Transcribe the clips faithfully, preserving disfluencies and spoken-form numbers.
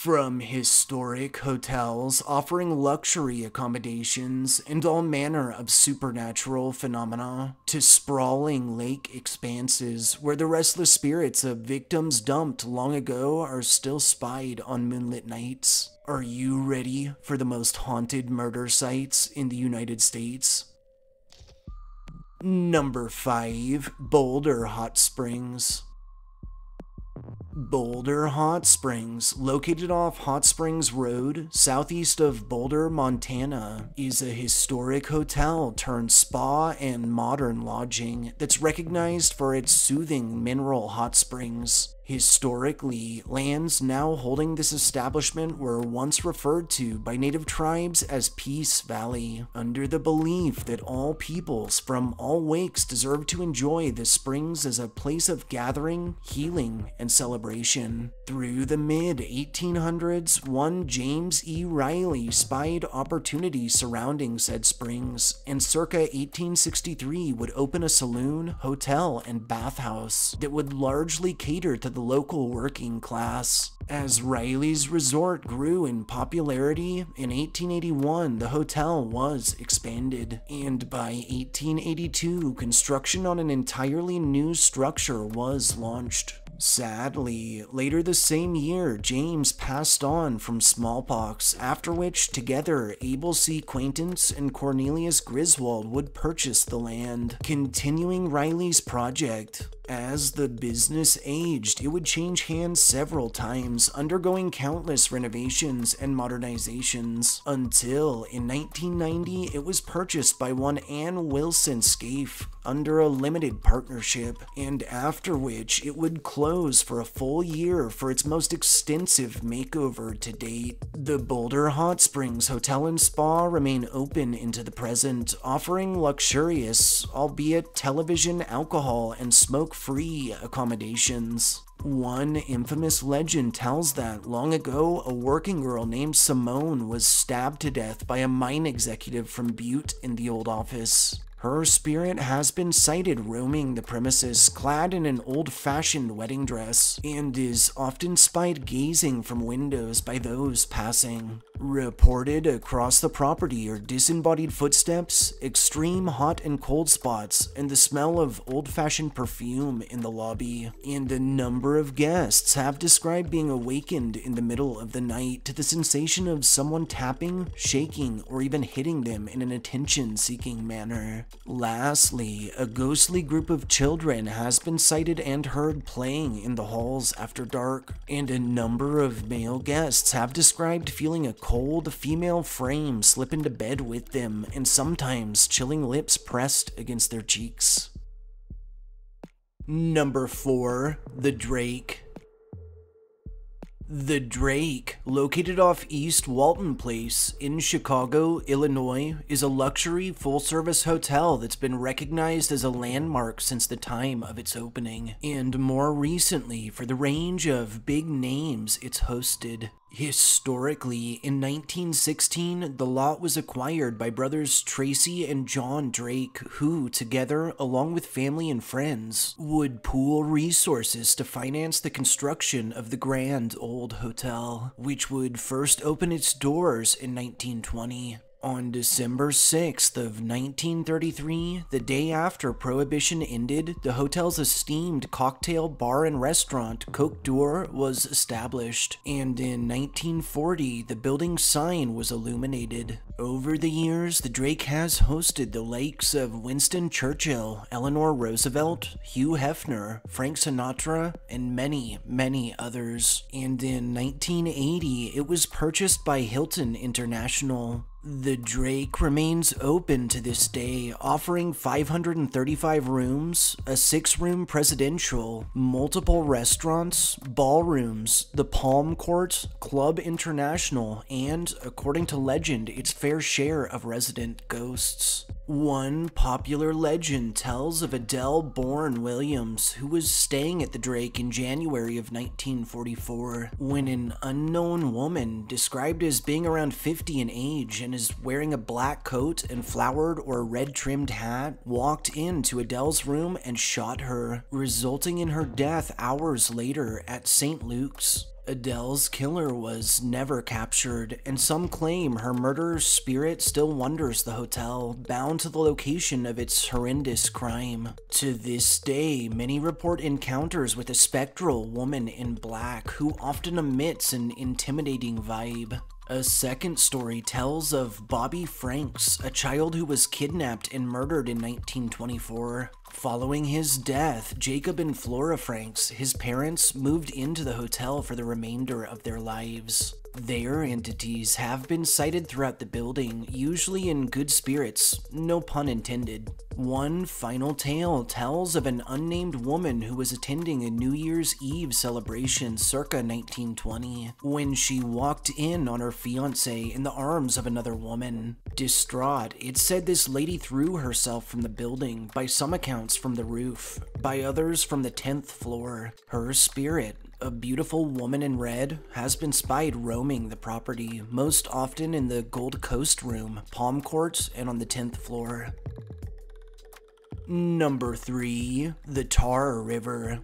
From historic hotels offering luxury accommodations and all manner of supernatural phenomena, to sprawling lake expanses where the restless spirits of victims dumped long ago are still spied on moonlit nights. Are you ready for the most haunted murder sites in the United States? Number five. Boulder Hot Springs. Boulder Hot Springs, located off Hot Springs Road, southeast of Boulder, Montana, is a historic hotel turned spa and modern lodging that's recognized for its soothing mineral hot springs. Historically, lands now holding this establishment were once referred to by native tribes as Peace Valley, under the belief that all peoples from all wakes deserve to enjoy the springs as a place of gathering, healing, and celebration. Through the mid eighteen hundreds, one James E. Riley spied opportunity surrounding said springs, and circa eighteen sixty-three would open a saloon, hotel, and bathhouse that would largely cater to the The local working class. As Riley's resort grew in popularity, in eighteen eighty-one the hotel was expanded, and by eighteen eighty-two construction on an entirely new structure was launched. Sadly, later the same year, James passed on from smallpox, after which, together, Abel C. Quaintance and Cornelius Griswold would purchase the land, continuing Riley's project. As the business aged, it would change hands several times, undergoing countless renovations and modernizations, until, in nineteen ninety, it was purchased by one Ann Wilson Scaife, under a limited partnership, and after which it would close for a full year for its most extensive makeover to date. The Boulder Hot Springs Hotel and Spa remain open into the present, offering luxurious, albeit television, alcohol, and smoke-free accommodations. One infamous legend tells that long ago, a working girl named Simone was stabbed to death by a mine executive from Butte in the old office. Her spirit has been sighted roaming the premises clad in an old-fashioned wedding dress and is often spied gazing from windows by those passing. Reported across the property are disembodied footsteps, extreme hot and cold spots, and the smell of old-fashioned perfume in the lobby. And a number of guests have described being awakened in the middle of the night to the sensation of someone tapping, shaking, or even hitting them in an attention-seeking manner. Lastly, a ghostly group of children has been sighted and heard playing in the halls after dark, and a number of male guests have described feeling a cold female frame slip into bed with them, and sometimes chilling lips pressed against their cheeks. Number four. The Drake. The Drake, located off East Walton Place in Chicago, Illinois, is a luxury full-service hotel that's been recognized as a landmark since the time of its opening, and more recently for the range of big names it's hosted. Historically, in nineteen sixteen, the lot was acquired by brothers Tracy and John Drake, who, together, along with family and friends, would pool resources to finance the construction of the Grand Old Hotel, which would first open its doors in nineteen twenty. On December sixth of nineteen thirty-three, the day after Prohibition ended, the hotel's esteemed cocktail bar and restaurant, Coq d'Or, was established, and in nineteen forty, the building's sign was illuminated. Over the years, the Drake has hosted the likes of Winston Churchill, Eleanor Roosevelt, Hugh Hefner, Frank Sinatra, and many, many others, and in nineteen eighty, it was purchased by Hilton International. The Drake remains open to this day, offering five hundred thirty-five rooms, a six-room presidential, multiple restaurants, ballrooms, the Palm Court, Club International, and, according to legend, its fair share of resident ghosts. One popular legend tells of Adele Bourne Williams, who was staying at the Drake in January of nineteen forty-four, when an unknown woman, described as being around fifty in age and is wearing a black coat and flowered or red-trimmed hat, walked into Adele's room and shot her, resulting in her death hours later at Saint Luke's. Adele's killer was never captured, and some claim her murderer's spirit still wanders the hotel, bound to the location of its horrendous crime. To this day, many report encounters with a spectral woman in black who often emits an intimidating vibe. A second story tells of Bobby Franks, a child who was kidnapped and murdered in nineteen twenty-four. Following his death, Jacob and Flora Franks, his parents, moved into the hotel for the remainder of their lives. Their entities have been sighted throughout the building, usually in good spirits, no pun intended. One final tale tells of an unnamed woman who was attending a New Year's Eve celebration circa nineteen twenty, when she walked in on her fiancé in the arms of another woman. Distraught, it's said this lady threw herself from the building, by some accounts from the roof, by others from the tenth floor. Her spirit, a beautiful woman in red, has been spied roaming the property, most often in the Gold Coast Room, Palm Court, and on the tenth floor. Number three. The Tar River.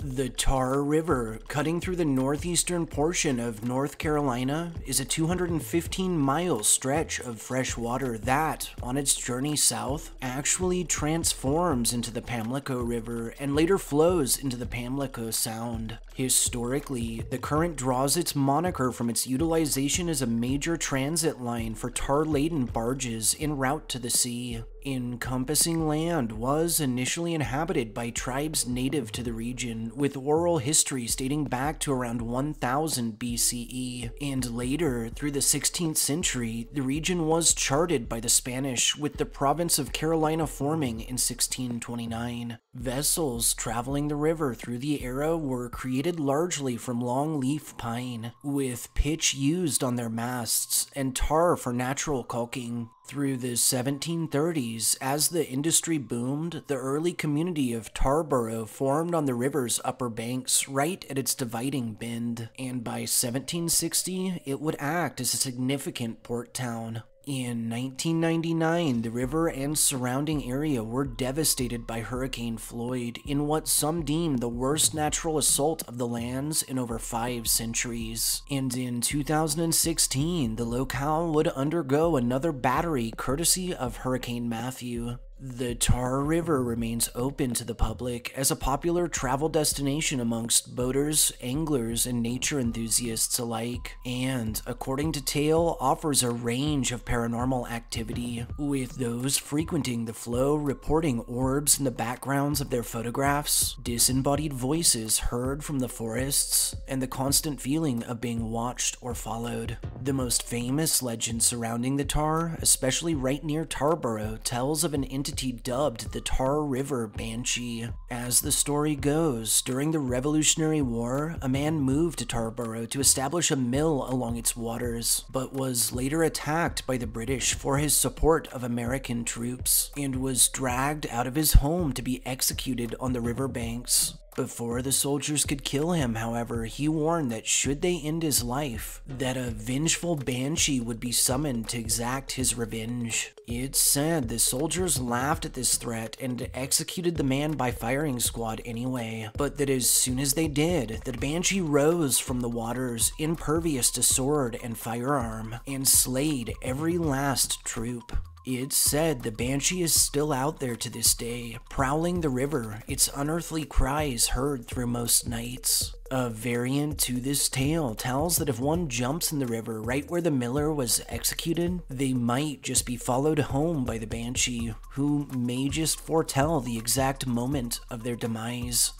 The Tar River, cutting through the northeastern portion of North Carolina, is a two hundred fifteen mile stretch of fresh water that, on its journey south, actually transforms into the Pamlico River and later flows into the Pamlico Sound. Historically, the current draws its moniker from its utilization as a major transit line for tar-laden barges en route to the sea. Encompassing land was initially inhabited by tribes native to the region, with oral histories dating back to around one thousand B C E, and later, through the sixteenth century, the region was charted by the Spanish, with the province of Carolina forming in sixteen twenty-nine. Vessels traveling the river through the era were created largely from longleaf pine, with pitch used on their masts and tar for natural caulking. Through the seventeen thirties, as the industry boomed, the early community of Tarboro formed on the river's upper banks, right at its dividing bend, and by seventeen sixty, it would act as a significant port town. In nineteen ninety-nine, the river and surrounding area were devastated by Hurricane Floyd in what some deem the worst natural assault of the lands in over five centuries. And in two thousand sixteen, the locale would undergo another battery courtesy of Hurricane Matthew. The Tar River remains open to the public as a popular travel destination amongst boaters, anglers, and nature enthusiasts alike, and, according to tale, offers a range of paranormal activity, with those frequenting the flow reporting orbs in the backgrounds of their photographs, disembodied voices heard from the forests, and the constant feeling of being watched or followed. The most famous legend surrounding the Tar, especially right near Tarboro, tells of an entity dubbed the Tar River Banshee. As the story goes, during the Revolutionary War, a man moved to Tarboro to establish a mill along its waters, but was later attacked by the British for his support of American troops, and was dragged out of his home to be executed on the riverbanks. Before the soldiers could kill him, however, he warned that should they end his life, that a vengeful banshee would be summoned to exact his revenge. It's said the soldiers laughed at this threat and executed the man by firing squad anyway, but that as soon as they did, the banshee rose from the waters, impervious to sword and firearm, and slayed every last troop. It's said the banshee is still out there to this day, prowling the river, its unearthly cries heard through most nights. A variant to this tale tells that if one jumps in the river right where the miller was executed, they might just be followed home by the banshee, who may just foretell the exact moment of their demise.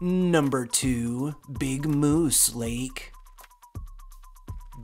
Number two. Big Moose Lake.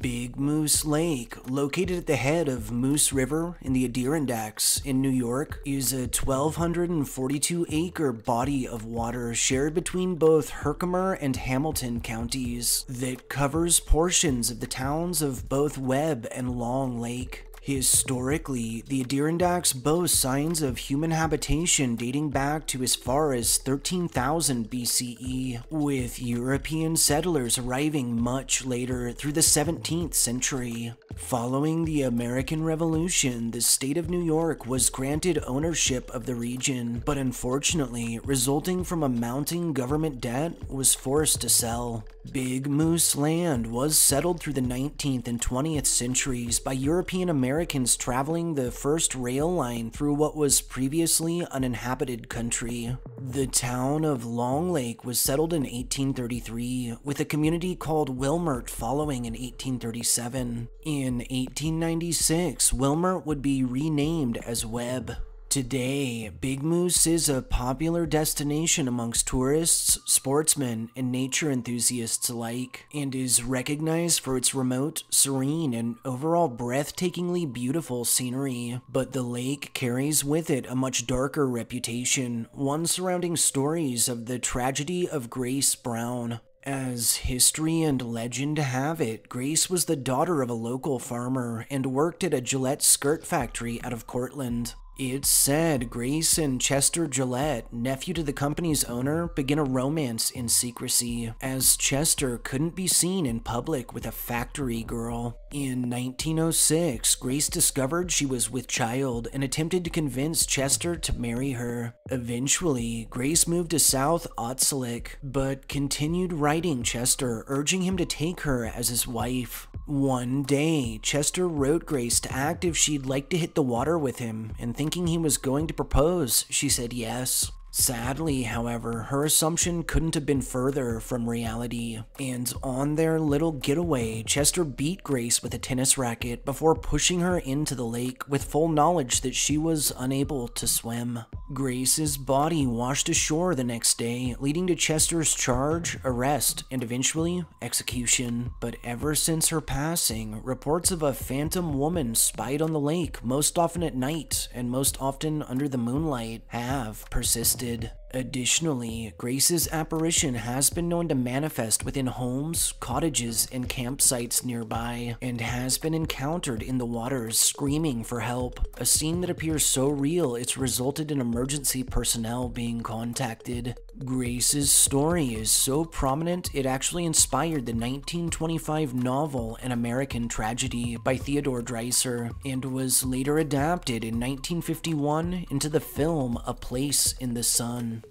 Big Moose Lake, located at the head of Moose River in the Adirondacks in New York, is a one thousand two hundred forty-two acre body of water shared between both Herkimer and Hamilton counties that covers portions of the towns of both Webb and Long Lake. Historically, the Adirondacks boast signs of human habitation dating back to as far as thirteen thousand B C E, with European settlers arriving much later through the seventeenth century. Following the American Revolution, the state of New York was granted ownership of the region, but unfortunately, resulting from a mounting government debt, was forced to sell. Big Moose Land was settled through the nineteenth and twentieth centuries by European Americans traveling the first rail line through what was previously uninhabited country. The town of Long Lake was settled in eighteen thirty-three, with a community called Wilmert following in eighteen thirty-seven. In eighteen ninety-six, Wilmert would be renamed as Webb. Today, Big Moose is a popular destination amongst tourists, sportsmen, and nature enthusiasts alike, and is recognized for its remote, serene, and overall breathtakingly beautiful scenery. But the lake carries with it a much darker reputation, one surrounding stories of the tragedy of Grace Brown. As history and legend have it, Grace was the daughter of a local farmer and worked at a Gillette skirt factory out of Cortland. It's said Grace and Chester Gillette, nephew to the company's owner, begin a romance in secrecy, as Chester couldn't be seen in public with a factory girl. In nineteen oh six, Grace discovered she was with child and attempted to convince Chester to marry her. Eventually, Grace moved to South Otselic, but continued writing Chester, urging him to take her as his wife. One day, Chester wrote Grace to ask if she'd like to hit the water with him, and thinking he was going to propose, she said yes. Sadly, however, her assumption couldn't have been further from reality, and on their little getaway, Chester beat Grace with a tennis racket before pushing her into the lake with full knowledge that she was unable to swim. Grace's body washed ashore the next day, leading to Chester's charge, arrest, and eventually execution. But ever since her passing, reports of a phantom woman spied on the lake, most often at night and most often under the moonlight, have persisted. Additionally, Grace's apparition has been known to manifest within homes, cottages, and campsites nearby, and has been encountered in the waters screaming for help, a scene that appears so real it's resulted in emergency personnel being contacted. Grace's story is so prominent it actually inspired the nineteen twenty-five novel An American Tragedy by Theodore Dreiser, and was later adapted in nineteen fifty-one into the film A Place in the Sun.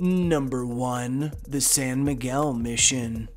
Number one. The San Miguel Mission.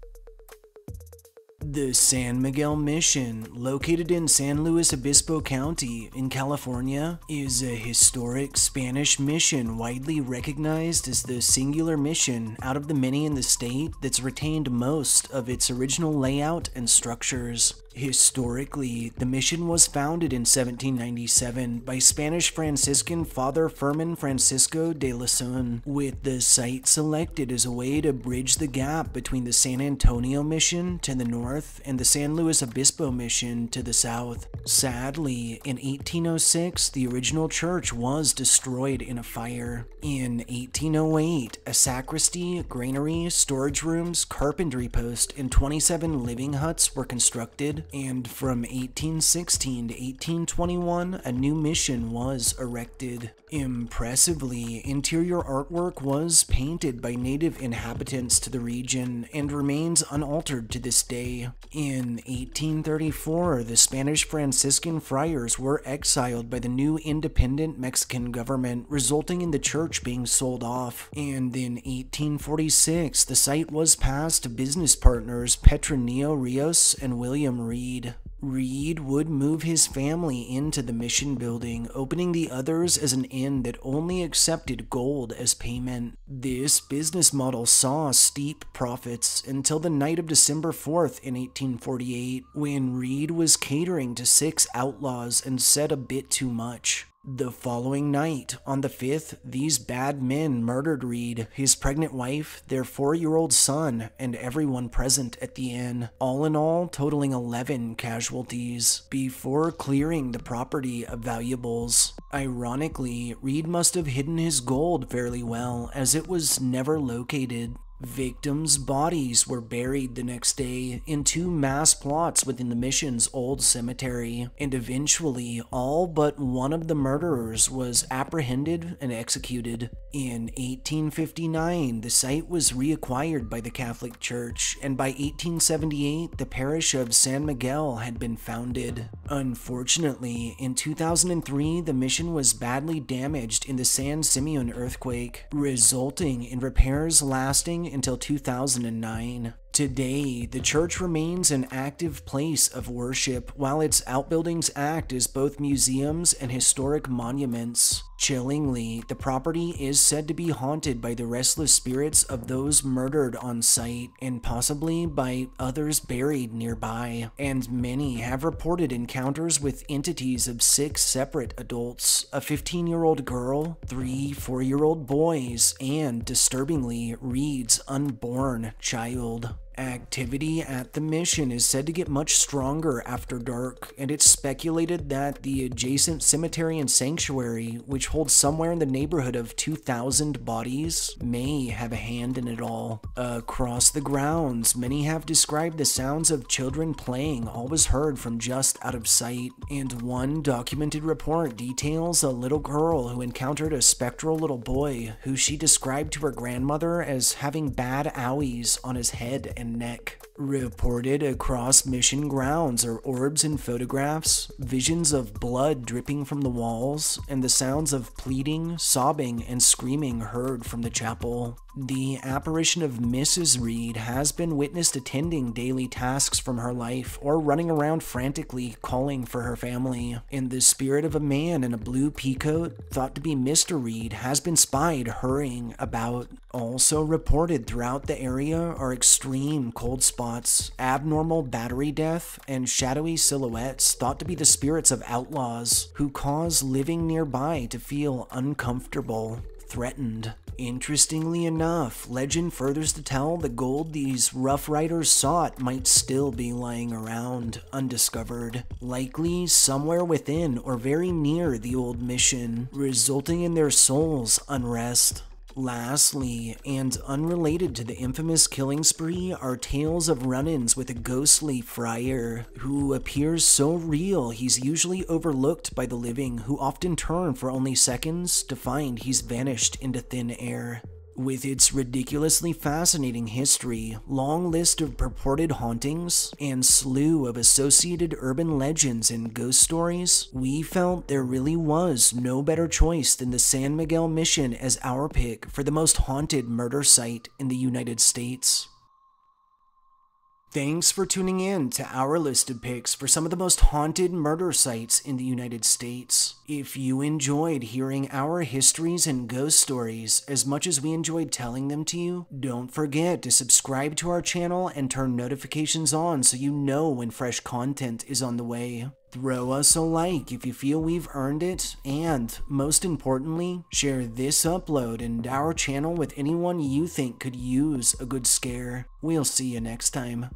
The San Miguel Mission, located in San Luis Obispo County in California, is a historic Spanish mission widely recognized as the singular mission out of the many in the state that's retained most of its original layout and structures. Historically, the mission was founded in seventeen ninety-seven by Spanish Franciscan Father Fermin Francisco de Lison, with the site selected as a way to bridge the gap between the San Antonio Mission to the north and the San Luis Obispo Mission to the south. Sadly, in eighteen oh six, the original church was destroyed in a fire. In eighteen oh eight, a sacristy, granary, storage rooms, carpentry post, and twenty-seven living huts were constructed, and from eighteen sixteen to eighteen twenty-one, a new mission was erected. Impressively, interior artwork was painted by native inhabitants to the region and remains unaltered to this day. In eighteen thirty-four, the Spanish Franciscan friars were exiled by the new independent Mexican government, resulting in the church being sold off, and in eighteen forty-six, the site was passed to business partners Petronio Rios and William Reed. Reed would move his family into the mission building, opening the others as an inn that only accepted gold as payment. This business model saw steep profits until the night of December fourth in eighteen forty-eight, when Reed was catering to six outlaws and said a bit too much. The following night, on the fifth, these bad men murdered Reed, his pregnant wife, their four-year-old son, and everyone present at the inn, all in all totaling eleven casualties, before clearing the property of valuables. Ironically, Reed must have hidden his gold fairly well, as it was never located. Victims' bodies were buried the next day in two mass plots within the mission's old cemetery, and eventually all but one of the murderers was apprehended and executed. In eighteen fifty-nine, the site was reacquired by the Catholic Church, and by eighteen seventy-eight, the parish of San Miguel had been founded. Unfortunately, in two thousand three, the mission was badly damaged in the San Simeon earthquake, resulting in repairs lasting until two thousand nine. Today, the church remains an active place of worship, while its outbuildings act as both museums and historic monuments. Chillingly, the property is said to be haunted by the restless spirits of those murdered on site, and possibly by others buried nearby, and many have reported encounters with entities of six separate adults, a fifteen-year-old girl, three four-year-old boys, and, disturbingly, Reed's unborn child. Activity at the mission is said to get much stronger after dark, and it's speculated that the adjacent cemetery and sanctuary, which holds somewhere in the neighborhood of two thousand bodies, may have a hand in it all. Across the grounds, many have described the sounds of children playing always heard from just out of sight, and one documented report details a little girl who encountered a spectral little boy who she described to her grandmother as having bad owies on his head and neck. Reported across mission grounds are orbs and photographs, visions of blood dripping from the walls, and the sounds of pleading, sobbing, and screaming heard from the chapel. The apparition of Missus Reed has been witnessed attending daily tasks from her life or running around frantically calling for her family, and the spirit of a man in a blue peacoat, thought to be Mister Reed, has been spied hurrying about. Also reported throughout the area are extreme cold spots, abnormal battery death, and shadowy silhouettes thought to be the spirits of outlaws who cause living nearby to feel uncomfortable, threatened. Interestingly enough, legend furthers to tell the gold these Rough Riders sought might still be lying around, undiscovered, likely somewhere within or very near the old mission, resulting in their souls' unrest. Lastly, and unrelated to the infamous killing spree, are tales of run-ins with a ghostly friar, who appears so real he's usually overlooked by the living, who often turn for only seconds to find he's vanished into thin air. With its ridiculously fascinating history, long list of purported hauntings, and slew of associated urban legends and ghost stories, we felt there really was no better choice than the San Miguel Mission as our pick for the most haunted murder site in the United States. Thanks for tuning in to our listed picks for some of the most haunted murder sites in the United States. If you enjoyed hearing our histories and ghost stories as much as we enjoyed telling them to you, don't forget to subscribe to our channel and turn notifications on so you know when fresh content is on the way. Throw us a like if you feel we've earned it, and, most importantly, share this upload and our channel with anyone you think could use a good scare. We'll see you next time.